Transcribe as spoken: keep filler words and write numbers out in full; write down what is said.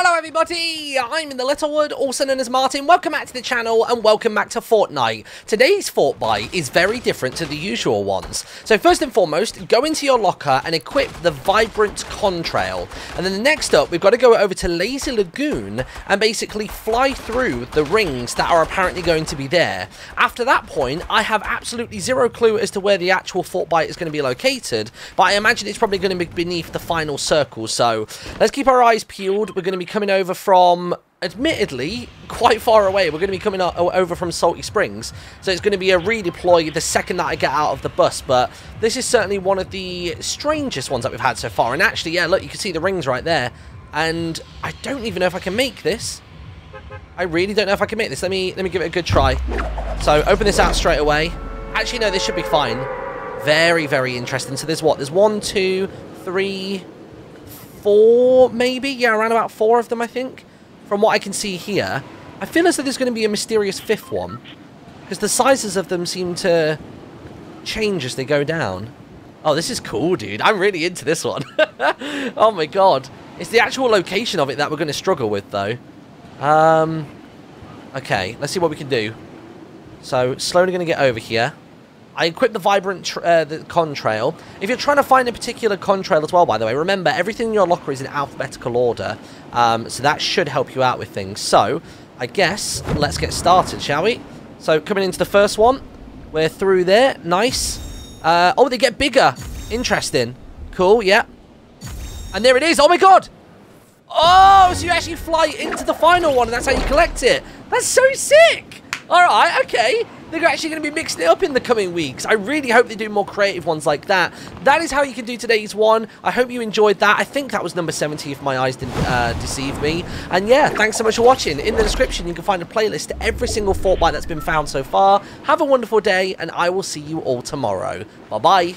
Hello everybody, I'm in the Littlewood, also known as Martin. Welcome back to the channel and welcome back to Fortnite. Today's Fortbyte is very different to the usual ones. So first and foremost, go into your locker and equip the Vibrant Contrail. And then next up, we've got to go over to Lazy Lagoon and basically fly through the rings that are apparently going to be there. After that point, I have absolutely zero clue as to where the actual Fortbyte is going to be located, but I imagine it's probably going to be beneath the final circle. So let's keep our eyes peeled. We're going to be coming over from, admittedly, quite far away. We're going to be coming over from Salty Springs, so it's going to be a redeploy the second that I get out of the bus, but this is certainly one of the strangest ones that we've had so far. And actually, yeah, look, you can see the rings right there, and I don't even know if I can make this. I really don't know if I can make this. Let me, let me give it a good try. So, open this out straight away. Actually, no, this should be fine. Very, very interesting. So, there's what? There's one, two, three... Four, maybe? Yeah, around about four of them, I think. From what I can see here. I feel as though there's going to be a mysterious fifth one, because the sizes of them seem to change as they go down. Oh, this is cool, dude. I'm really into this one. Oh, my God. It's the actual location of it that we're going to struggle with, though. Um, okay, let's see what we can do. So, slowly going to get over here. I equip the Vibrant tr uh, the Contrail. If you're trying to find a particular Contrail as well, by the way, remember, everything in your locker is in alphabetical order. Um, so that should help you out with things. So, I guess, let's get started, shall we? So, coming into the first one. We're through there. Nice. Uh, oh, they get bigger. Interesting. Cool, yeah. And there it is. Oh, my God. Oh, so you actually fly into the final one, and that's how you collect it. That's so sick. All right, okay. They're actually going to be mixing it up in the coming weeks. I really hope they do more creative ones like that. That is how you can do today's one. I hope you enjoyed that. I think that was number seventy if my eyes didn't uh, deceive me. And yeah, thanks so much for watching. In the description, you can find a playlist to every single Fortbyte that's been found so far. Have a wonderful day, and I will see you all tomorrow. Bye-bye.